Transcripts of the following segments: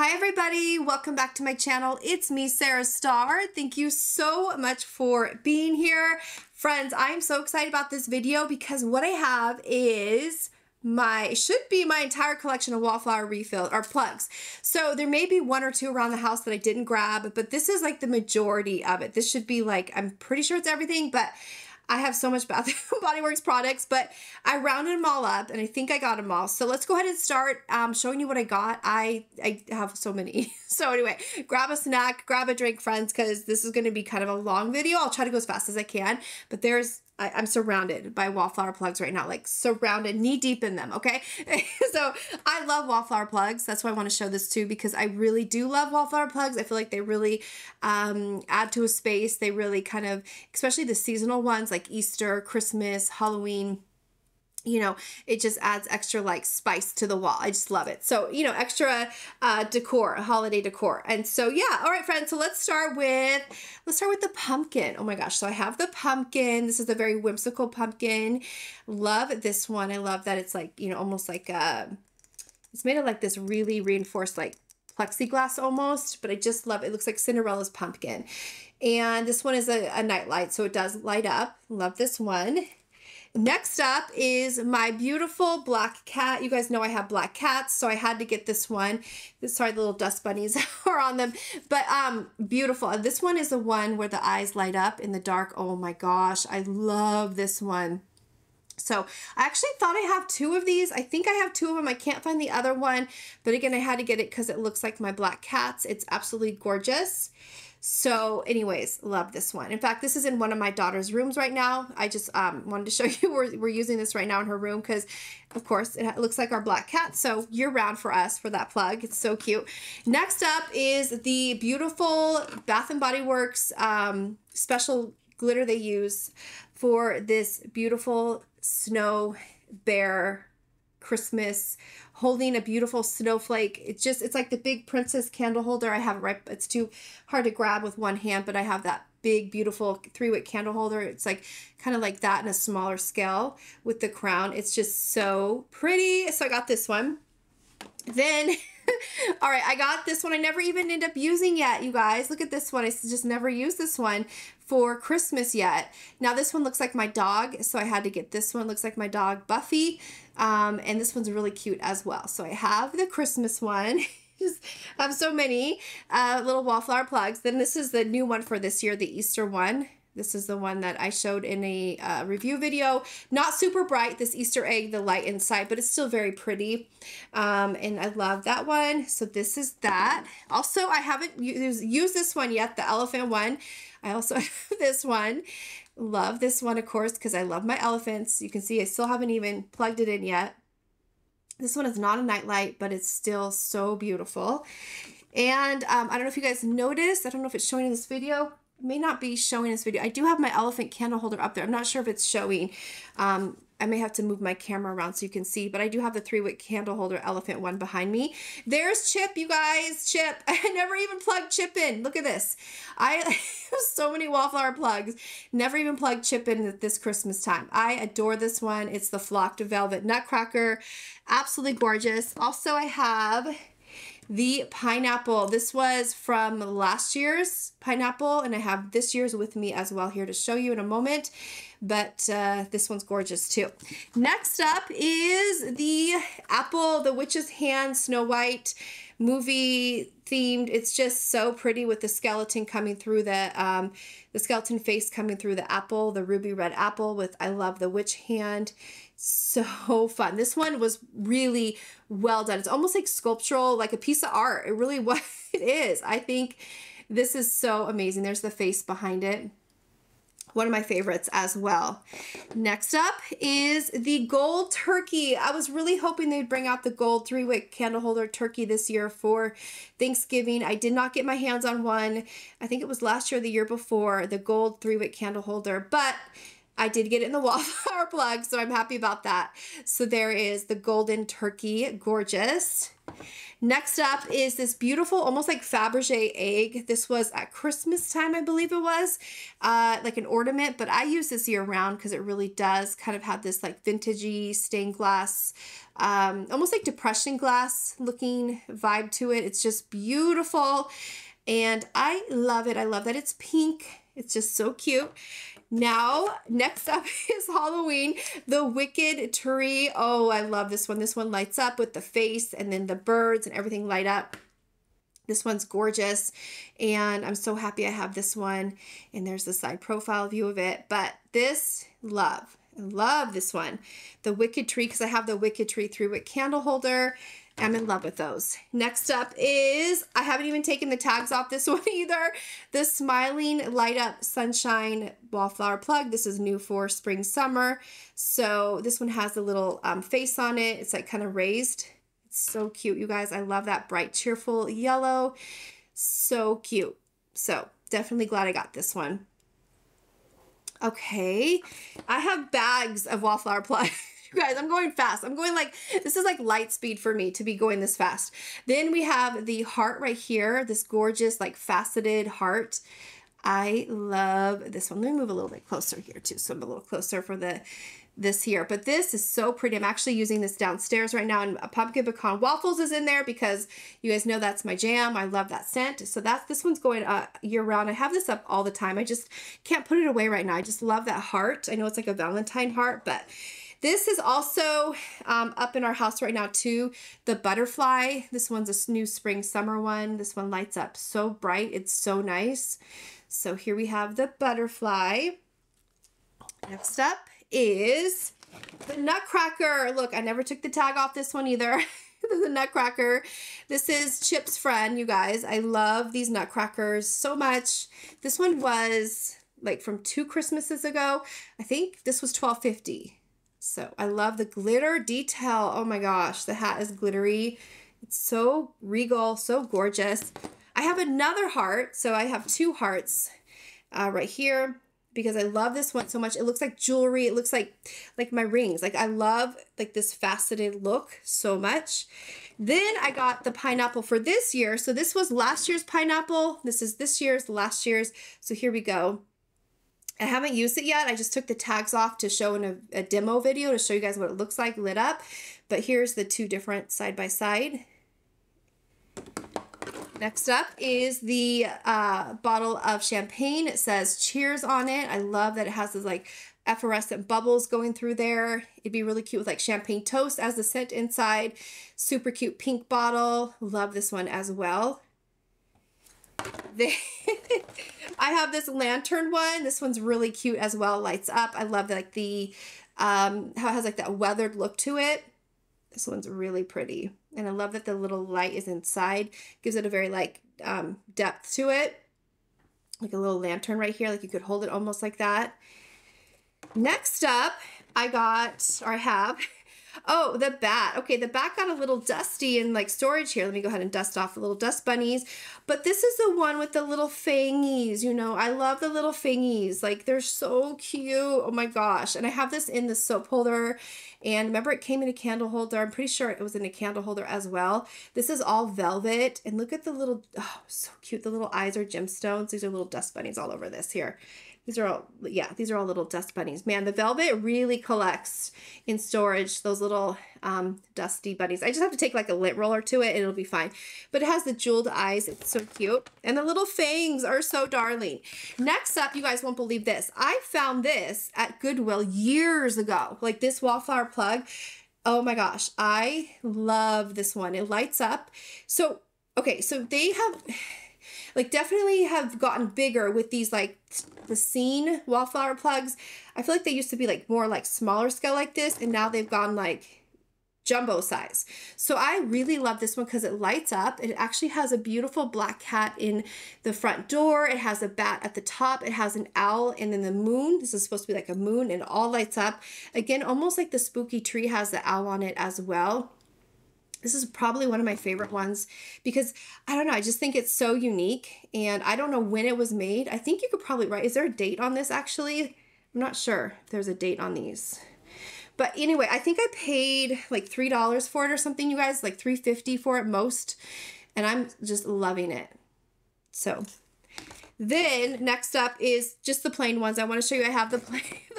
Hi everybody, welcome back to my channel. It's me, Sarah Starr. Thank you so much for being here. Friends, I'm so excited about this video because what I have is should be my entire collection of Wallflower refill or plugs. So there may be one or two around the house that I didn't grab, but this is like the majority of it. This should be like, I'm pretty sure it's everything, but I have so much Bath and Body Works products, but I rounded them all up and I think I got them all. So let's go ahead and start showing you what I got. I have so many. So anyway, grab a snack, grab a drink, friends, because this is going to be kind of a long video. I'll try to go as fast as I can, but I'm surrounded by Wallflower plugs right now, like surrounded, knee deep in them, okay? So I love Wallflower plugs. That's why I want to show this too, because I really do love Wallflower plugs. I feel like they really add to a space. They really kind of, especially the seasonal ones like Easter, Christmas, Halloween, you know, it just adds extra like spice to the wall. I just love it. So, you know, extra decor, holiday decor. And so, yeah. All right, friends. So let's start with the pumpkin. Oh my gosh. So I have the pumpkin. This is a very whimsical pumpkin. Love this one. I love that. It's like, you know, almost like it's made of like this really reinforced, like plexiglass almost, but I just love it. It looks like Cinderella's pumpkin. And this one is a night light. So it does light up. Love this one. Next up is my beautiful black cat. You guys know I have black cats, so I had to get this one. Sorry, the little dust bunnies are on them, but beautiful. And this one is the one where the eyes light up in the dark. Oh my gosh, I love this one. So I actually thought I have two of these. I think I have two of them. I can't find the other one, but again, I had to get it because it looks like my black cats. It's absolutely gorgeous. So anyways, love this one. In fact, this is in one of my daughter's rooms right now. I just wanted to show you we're using this right now in her room because, of course, it looks like our black cat. So year-round for us for that plug. It's so cute. Next up is the beautiful Bath and Body Works special glitter they use for this beautiful snow bear Christmas, holding a beautiful snowflake. It's like the big princess candle holder. I have it right, it's too hard to grab with one hand, but I have that big, beautiful 3-wick candle holder. It's like kind of like that in a smaller scale with the crown. It's just so pretty. So I got this one. Then, all right, I got this one. I never even end up using yet, you guys. Look at this one. I just never used this one for Christmas yet. Now this one looks like my dog, so I had to get this one. Looks like my dog, Buffy. And this one's really cute as well. So I have the Christmas one. I have so many little Wallflower plugs. Then this is the new one for this year, the Easter one. This is the one that I showed in a review video. Not super bright, this Easter egg, the light inside, but it's still very pretty. And I love that one. So this is that. Also, I haven't used this one yet, the elephant one. I also have this one. Love this one, of course, because I love my elephants. You can see I still haven't even plugged it in yet. This one is not a nightlight, but it's still so beautiful. And I don't know if you guys noticed. I don't know if it's showing in this video. May not be showing this video. I do have my elephant candle holder up there. I'm not sure if it's showing. I may have to move my camera around so you can see, but I do have the 3-wick candle holder elephant one behind me. There's Chip, you guys. Chip. I never even plugged Chip in. Look at this. I have so many Wallflower plugs. Never even plugged Chip in at this Christmas time. I adore this one. It's the flocked velvet nutcracker. Absolutely gorgeous. Also, I have the pineapple. This was from last year's pineapple, and I have this year's with me as well here to show you in a moment, but this one's gorgeous too. Next up is the apple, the witch's hand, Snow White movie themed. It's just so pretty with the skeleton coming through the skeleton face coming through the apple, the ruby red apple with I love the witch hand. So fun. This one was really well done. It's almost like sculptural, like a piece of art. It really was. It is. I think this is so amazing. There's the face behind it. One of my favorites as well. Next up is the gold turkey. I was really hoping they'd bring out the gold 3-wick candle holder turkey this year for Thanksgiving. I did not get my hands on one. I think it was last year or the year before, the gold 3-wick candle holder, but I did get it in the Wallflower plug, so I'm happy about that. So there is the Golden Turkey, gorgeous. Next up is this beautiful, almost like Fabergé egg. This was at Christmas time, I believe it was, like an ornament, but I use this year round because it really does kind of have this like vintagey stained glass, almost like depression glass looking vibe to it. It's just beautiful and I love it. I love that it's pink. It's just so cute. Now, next up is Halloween, the Wicked Tree. Oh, I love this one. This one lights up with the face and then the birds and everything light up. This one's gorgeous, and I'm so happy I have this one. And there's the side profile view of it, but this, love. I love this one, the Wicked Tree, because I have the Wicked Tree 3-wick candle holder. I'm in love with those. Next up is, I haven't even taken the tags off this one either, the Smiling Light Up Sunshine Wallflower plug. This is new for spring summer. So this one has a little face on it. It's like kind of raised. It's so cute, you guys. I love that bright, cheerful yellow. So cute. So definitely glad I got this one. Okay, I have bags of Wallflower plugs. You guys, I'm going fast. I'm going like, this is like light speed for me to be going this fast. Then we have the heart right here, this gorgeous like faceted heart. I love this one. Let me move a little bit closer here too. So I'm a little closer for this here, but this is so pretty. I'm actually using this downstairs right now, and a pumpkin pecan waffles is in there because you guys know that's my jam. I love that scent. So that's, this one's going year round. I have this up all the time. I just can't put it away right now. I just love that heart. I know it's like a Valentine heart, but this is also up in our house right now too, the butterfly. This one's a new spring summer one. This one lights up so bright. It's so nice. So here we have the butterfly. Next up is the Nutcracker. Look, I never took the tag off this one either. The Nutcracker. This is Chip's friend, you guys. I love these Nutcrackers so much. This one was like from 2 Christmases ago. I think this was $12.50. So I love the glitter detail. Oh my gosh, the hat is glittery. It's so regal, so gorgeous. I have another heart, so I have 2 hearts right here because I love this one so much. It looks like jewelry. It looks like my rings. Like I love like this faceted look so much. Then I got the pineapple for this year. So this was last year's pineapple. This is this year's, last year's. So here we go. I haven't used it yet. I just took the tags off to show in a demo video to show you guys what it looks like lit up. But here's the 2 different side by side. Next up is the bottle of champagne. It says cheers on it. I love that it has this like effervescent bubbles going through there. It'd be really cute with like champagne toast as the scent inside. Super cute pink bottle. Love this one as well. I have this lantern one. This one's really cute as well. Lights up. I love like the how it has like that weathered look to it. This one's really pretty, and I love that the little light is inside. Gives it a very like depth to it, like a little lantern right here. Like you could hold it almost like that. Next up, I have. Oh, the bat. Okay, the bat got a little dusty in like storage here. Let me go ahead and dust off the little dust bunnies. But this is the one with the little fangies, you know. I love the little fangies. Like they're so cute. Oh my gosh. And I have this in the soap holder. And remember it came in a candle holder. I'm pretty sure it was in a candle holder as well. This is all velvet. And look at the little, oh, so cute. The little eyes are gemstones. These are little dust bunnies all over this here. These are all, yeah, these are all little dust bunnies. Man, the velvet really collects in storage, those little dusty bunnies. I just have to take like a lint roller to it and it'll be fine. But it has the jeweled eyes. It's so cute. And the little fangs are so darling. Next up, you guys won't believe this. I found this at Goodwill years ago, like this Wallflower plug. Oh my gosh, I love this one. It lights up. So, okay, so they have... like definitely have gotten bigger with these like the scene Wallflower plugs. I feel like they used to be like more like smaller scale like this, and now they've gone like jumbo size. So I really love this one because it lights up. It actually has a beautiful black cat in the front door. It has a bat at the top. It has an owl and then the moon. This is supposed to be like a moon, and it all lights up. Again, almost like the spooky tree has the owl on it as well. This is probably one of my favorite ones because, I don't know, I just think it's so unique, and I don't know when it was made. I think you could probably write, is there a date on this actually? I'm I'm not sure if there's a date on these. But anyway, I think I paid like $3 for it or something, you guys, like $3.50 for it most. And I'm just loving it. So then next up is just the plain ones. I want to show you I have the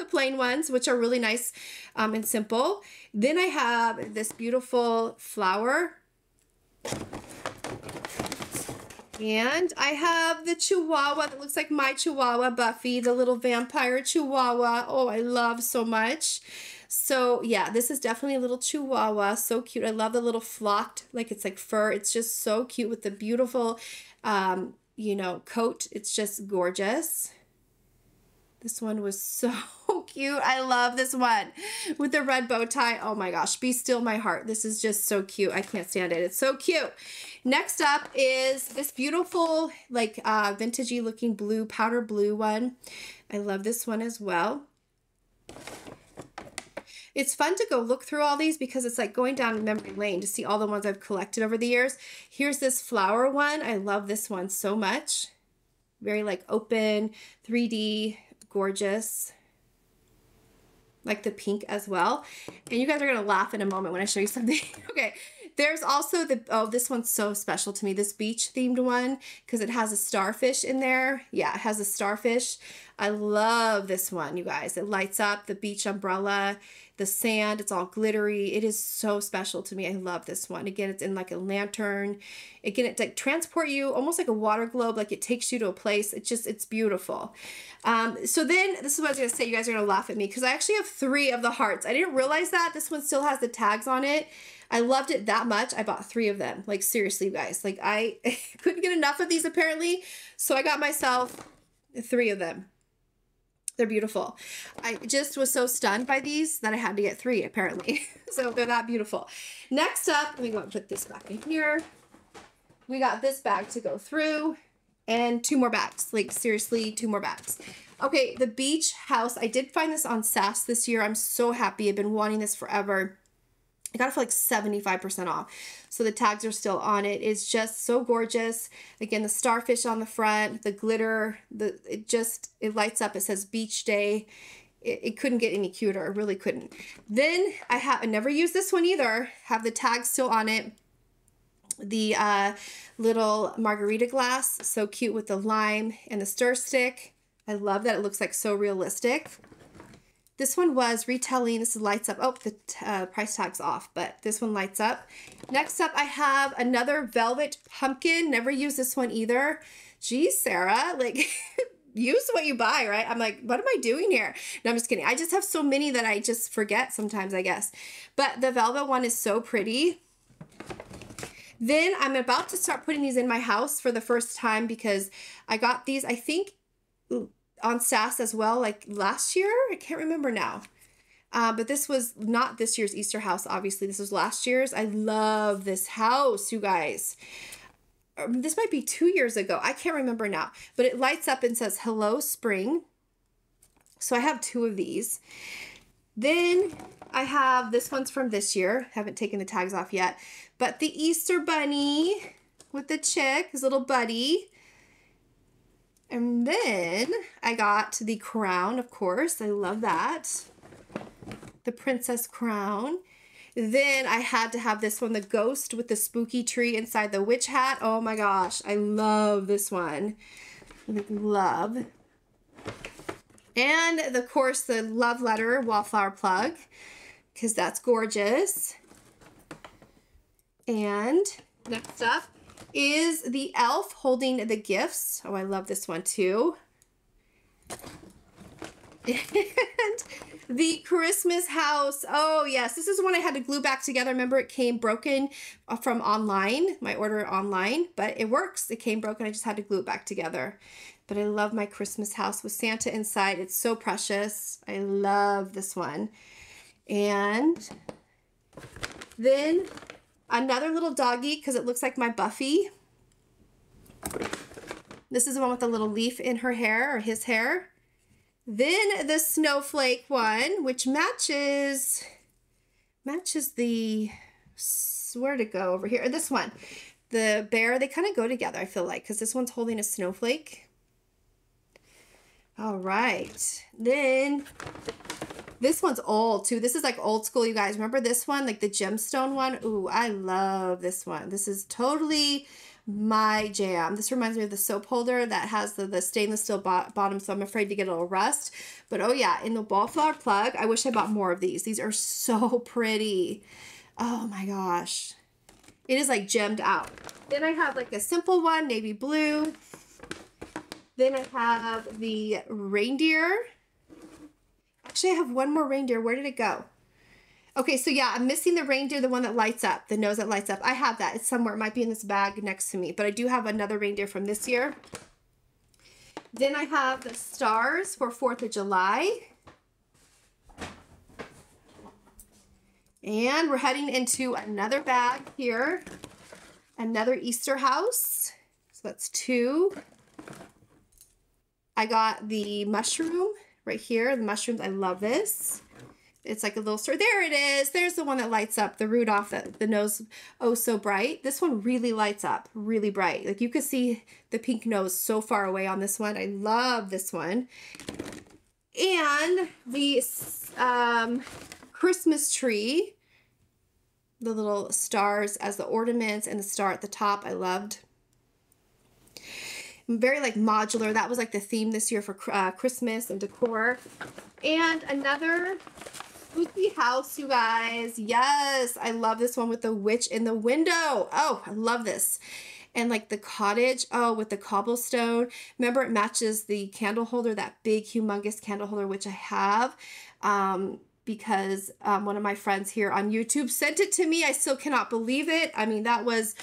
plain ones, which are really nice and simple. Then I have this beautiful flower. And I have the Chihuahua that looks like my Chihuahua, Buffy, the little vampire Chihuahua. Oh, I love so much. So yeah, this is definitely a little Chihuahua. So cute. I love the little flocked, like it's like fur. It's just so cute with the beautiful, you know, coat. It's just gorgeous. This one was so cute. I love this one with the red bow tie. Oh my gosh, be still my heart. This is just so cute. I can't stand it. It's so cute. Next up is this beautiful, like vintagey looking blue, powder blue one. I love this one as well. It's fun to go look through all these because it's like going down memory lane to see all the ones I've collected over the years. Here's this flower one. I love this one so much. Very like open, 3D, gorgeous. Like the pink as well. And you guys are going to laugh in a moment when I show you something. Okay. There's also the, oh, this one's so special to me. This beach themed one because it has a starfish in there. Yeah, it has a starfish. I love this one, you guys. It lights up the beach umbrella, the sand. It's all glittery. It is so special to me. I love this one. Again, it's in like a lantern. Again, it like transport you almost like a water globe. Like it takes you to a place. It's just, it's beautiful. So then this is what I was going to say. You guys are going to laugh at me because I actually have 3 of the hearts. I didn't realize that. This one still has the tags on it. I loved it that much. I bought 3 of them. Like seriously, you guys, like I couldn't get enough of these apparently. So I got myself 3 of them. They're beautiful. I just was so stunned by these that I had to get 3 apparently. So they're that beautiful. Next up, let me go and put this back in here. We got this bag to go through and 2 more bags. Like seriously, 2 more bags. Okay. The beach house. I did find this on SAS this year. I'm so happy. I've been wanting this forever. I got it for like 75% off. So the tags are still on it. It's just so gorgeous. Again, the starfish on the front, the glitter, it lights up. It says beach day. It couldn't get any cuter. It really couldn't. Then I never used this one either. Have the tags still on it. The little margarita glass. So cute with the lime and the stir stick. I love that. It looks like so realistic. This one was retelling. This lights up. Oh, the price tag's off, but this one lights up. Next up, I have another velvet pumpkin. Never used this one either. Geez, Sarah, like use what you buy, right? I'm like, what am I doing here? No, I'm just kidding. I just have so many that I just forget sometimes, I guess. But the velvet one is so pretty. Then I'm about to start putting these in my house for the first time because I got these, I think, on SAS as well, like last year. I can't remember now. But this was not this year's Easter house, obviously. This was last year's. I love this house, you guys. This might be 2 years ago. I can't remember now. But it lights up and says, hello, spring. So I have 2 of these. Then I have, this one's from this year. Haven't taken the tags off yet. But the Easter bunny with the chick, his little buddy. And then I got the crown, of course. I love that. The princess crown. Then I had to have this one, the ghost with the spooky tree inside the witch hat. Oh my gosh, I love this one. Love. And of course, the love letter wallflower plug, because that's gorgeous. And next up is the elf holding the gifts. Oh, I love this one too. And the Christmas house. Oh yes, this is the one I had to glue back together. Remember, it came broken from online, my order online, but it works. It came broken. I just had to glue it back together. But I love my Christmas house with Santa inside. It's so precious. I love this one. And then another little doggy, because it looks like my Buffy. This is the one with the little leaf in her hair, or his hair. Then the snowflake one, which matches the, where to go over here, this one. The bear, they kind of go together, I feel like, because this one's holding a snowflake. All right, then this one's old too. This is like old school, you guys. Remember this one, like the gemstone one? Ooh, I love this one. This is totally my jam. This reminds me of the soap holder that has the stainless steel bottom, so I'm afraid to get a little rust. But oh yeah, in the Wallflower plug, I wish I bought more of these. These are so pretty. Oh my gosh. It is like gemmed out. Then I have like a simple one, navy blue. Then I have the reindeer. Actually, I have one more reindeer. Where did it go? Okay, so yeah, I'm missing the reindeer, the one that lights up, the nose that lights up. I have that. It's somewhere. It might be in this bag next to me, but I do have another reindeer from this year. Then I have the stars for 4th of July. And we're heading into another bag here, another Easter house. So that's two. I got the mushroom right here, the mushrooms. I love this. It's like a little star. There it is. There's the one that lights up, the Rudolph, the nose, oh so bright. This one really lights up, really bright. Like you could see the pink nose so far away on this one. I love this one. And the Christmas tree, the little stars as the ornaments and the star at the top, I loved. Very like modular. That was like the theme this year for Christmas and decor. And another spooky house, you guys. Yes, I love this one with the witch in the window. Oh, I love this. And like the cottage, oh, with the cobblestone. Remember, it matches the candle holder, that big humongous candle holder, which I have because one of my friends here on YouTube sent it to me. I still cannot believe it. I mean, that was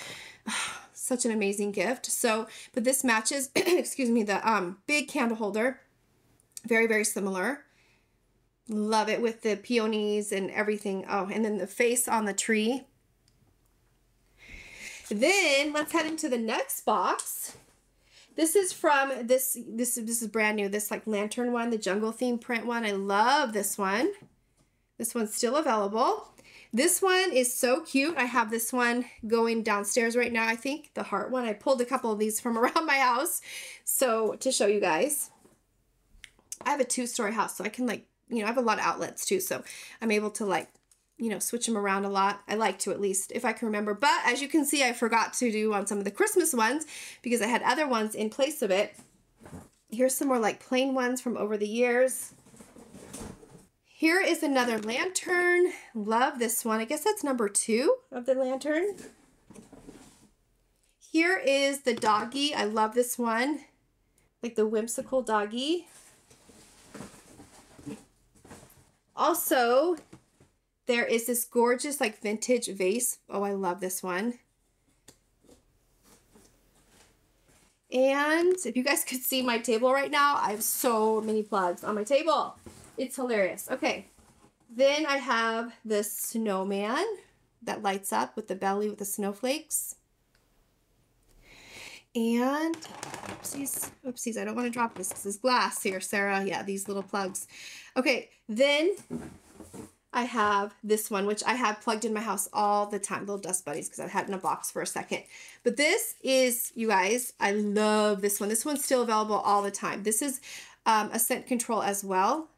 such an amazing gift. So, but this matches, excuse me, the big candle holder. Very, very similar. Love it with the peonies and everything. Oh, and then the face on the tree. Then let's head into the next box. This is from this is brand new. This like lantern one, the jungle theme print one. I love this one. This one's still available. This one is so cute. I have this one going downstairs right now, I think. The heart one. I pulled a couple of these from around my house, so to show you guys. I have a 2-story house, so I can like, you know, I have a lot of outlets too, so I'm able to like, you know, switch them around a lot. I like to, at least, if I can remember. But as you can see, I forgot to do on some of the Christmas ones because I had other ones in place of it. Here's some more like plain ones from over the years. Here is another lantern. Love this one. I guess that's number 2 of the lantern. Here is the doggy. I love this one. Like the whimsical doggy. Also, there is this gorgeous like vintage vase. Oh, I love this one. And if you guys could see my table right now, I have so many plugs on my table. It's hilarious. Okay, then I have the snowman that lights up with the belly with the snowflakes. And, oopsies, oopsies, I don't want to drop this because this glass here, Sarah. Yeah, these little plugs. Okay, then I have this one, which I have plugged in my house all the time. Little dust buddies, because I've had it in a box for a second. But this is, you guys, I love this one. This one's still available all the time. This is a scent control as well.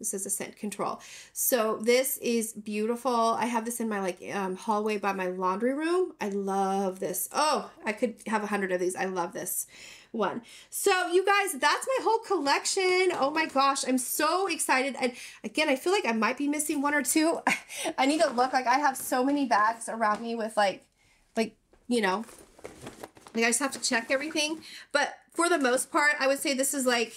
This is a scent control. So this is beautiful. I have this in my like hallway by my laundry room. I love this. Oh, I could have 100 of these. I love this one. So you guys, that's my whole collection. Oh my gosh, I'm so excited. And again, I feel like I might be missing one or two. I need to look. Like I have so many bags around me with like, you know, like I just have to check everything. But for the most part, I would say this is like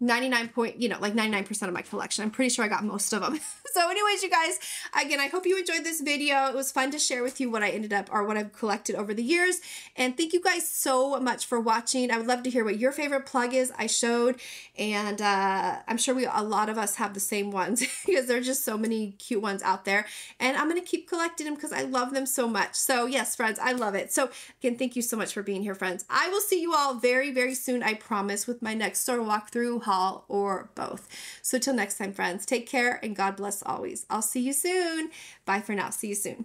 99% of my collection. I'm pretty sure I got most of them. So anyways, you guys, again, I hope you enjoyed this video. It was fun to share with you what I ended up or what I've collected over the years. And thank you guys so much for watching. I would love to hear what your favorite plug is I showed. And I'm sure a lot of us have the same ones because there are just so many cute ones out there. And I'm going to keep collecting them because I love them so much. So yes, friends, I love it. So again, thank you so much for being here, friends. I will see you all very, very soon, I promise, with my next store walkthrough, haul, or both. So till next time, friends, take care and God bless always. I'll see you soon. Bye for now. See you soon.